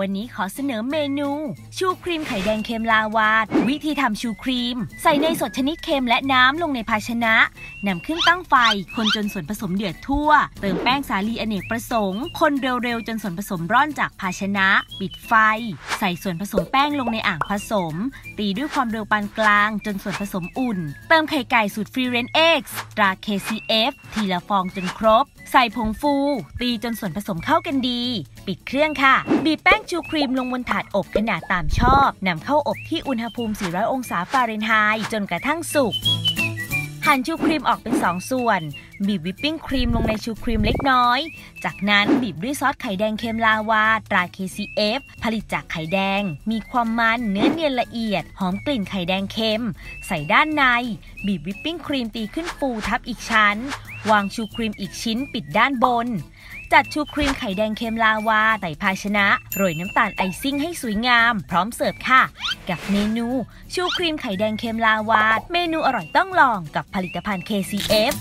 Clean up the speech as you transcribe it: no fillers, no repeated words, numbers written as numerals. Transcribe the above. วันนี้ขอเสนอเมนูชูครีมไข่แดงเค็มลาวาวิธีทำชูครีมใส่เนยสดชนิดเค็มและน้ำลงในภาชนะนำขึ้นตั้งไฟคนจนส่วนผสมเดือดทั่วเติมแป้งสาลีอเนกประสงค์คนเร็วๆจนส่วนผสมร่อนจากภาชนะปิดไฟใส่ส่วนผสมแป้งลงในอ่างผสมตีด้วยความเร็วปานกลางจนส่วนผสมอุ่นเติมไข่ไก่สูตรฟรีเรนจ์เอ็กซ์ตรา KCF ทีละฟองจนครบใส่ผงฟูตีจนส่วนผสมเข้ากันดีปิดเครื่องค่ะบีบแป้งชูครีมลงบนถาดอบขนาดตามชอบนำเข้าอบที่อุณหภูมิ400องศาฟาเรนไฮต์จนกระทั่งสุกหั่นชูครีมออกเป็น2ส่วนบีบวิปปิ้งครีมลงในชูครีมเล็กน้อยจากนั้นบีบด้วยซอสไข่แดงเค็มลาวาตรา KCF ผลิตจากไข่แดงมีความมันเนื้อเนียนละเอียดหอมกลิ่นไข่แดงเค็มใส่ด้านในบีบวิปปิ้งครีมตีขึ้นฟูทับอีกชั้นวางชูครีมอีกชิ้นปิดด้านบนจัดชูครีมไข่แดงเค็มลาวาใส่ภาชนะโรยน้ำตาลไอซิ่งให้สวยงามพร้อมเสิร์ฟค่ะกับเมนูชูครีมไข่แดงเค็มลาวาเมนูอร่อยต้องลองกับผลิตภัณฑ์ KCF